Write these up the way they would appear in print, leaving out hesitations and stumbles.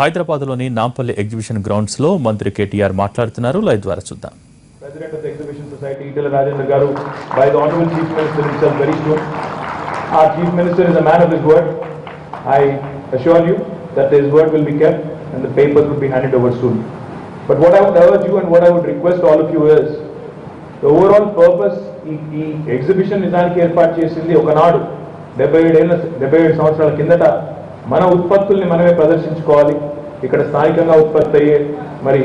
హైదరాబాద్లోని Nampally exhibition grounds లో మంత్రి కేటీఆర్ మాట్లాడుతున్నారు. లైవ్ ద్వారా చూద్దాం. President of the Exhibition Society, Rajendra Garu, by the Honorable Chief Minister himself very soon. Our Chief Minister is a man of his word. I assure you that his word will be kept and the papers will be handed over soon. But what I would urge you and what I would request all of you is, the overall purpose, the exhibition నిజానికి ఏర్పాటు చేసింది ఒకనాడు 77 సంవత్సరాల కిందట మన ఉత్పత్తుల్ని మనమే ప్రదర్శించుకోవాలి. ఇక్కడ స్థానికంగా ఉత్పత్తి అయ్యే మరి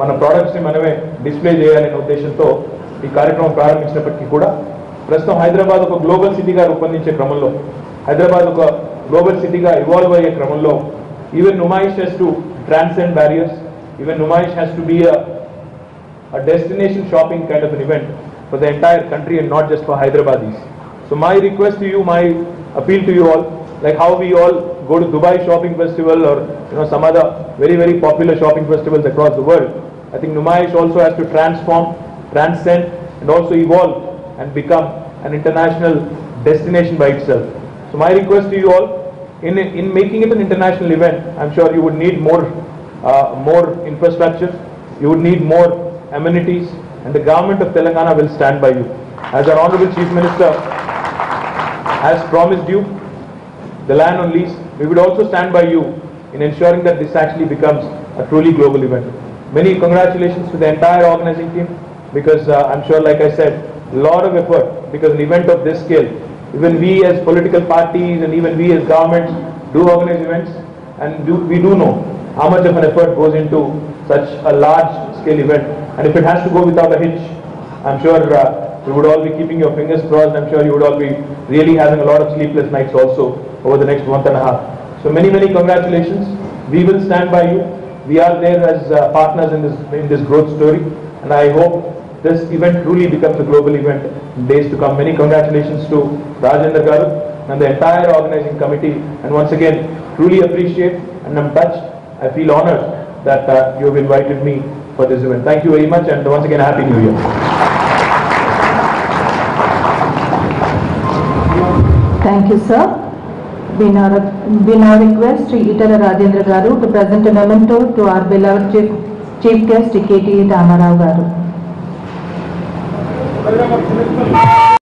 మన ప్రోడక్ట్స్ని మనమే డిస్ప్లే చేయాలనే ఉద్దేశంతో ఈ కార్యక్రమం ప్రారంభించినప్పటికీ కూడా ప్రస్తుతం హైదరాబాద్ ఒక గ్లోబల్ సిటీగా రూపొందించే క్రమంలో, హైదరాబాద్ ఒక గ్లోబల్ సిటీగా ఇవాల్వ్ అయ్యే క్రమంలో even Numaish has to transcend barriers, even Numaish has to be a destination shopping kind of an event for the entire country and not just for Hyderabadis. So my request to you, my appeal to you all, like how we all go to Dubai shopping festival or some other very, very popular shopping festivals across the world, I think Numaish also has to transcend and also evolve and become an international destination by itself. So my request to you all, in making it an international event, I'm sure you would need more infrastructure, you would need more amenities, and the government of Telangana will stand by you. As our Honorable Chief Minister has promised you the land on lease, we would also stand by you in ensuring that this actually becomes a truly global event. Many congratulations to the entire organizing team, because I'm sure, like I said, a lot of effort, because an event of this scale, even we as political parties and even we as governments do organize events, and we do know how much of an effort goes into such a large scale event. And if it has to go without a hitch, I'm sure you would all be keeping your fingers crossed. I'm sure you would all be really having a lot of sleepless nights also over the next month and a half. So many congratulations. We will stand by you. We are there as partners in this growth story. And I hope this event truly becomes a global event in days to come. Many congratulations to Rajendra Garu and the entire organizing committee. And once again, truly appreciate and I'm touched. I feel honored that you have invited me for this event. Thank you very much, and once again, Happy New Year. Thank you, sir. We now request Sri Itala Rajendra Garu to present a memento to our beloved Chief Guest, KTR Rama Rao Garu.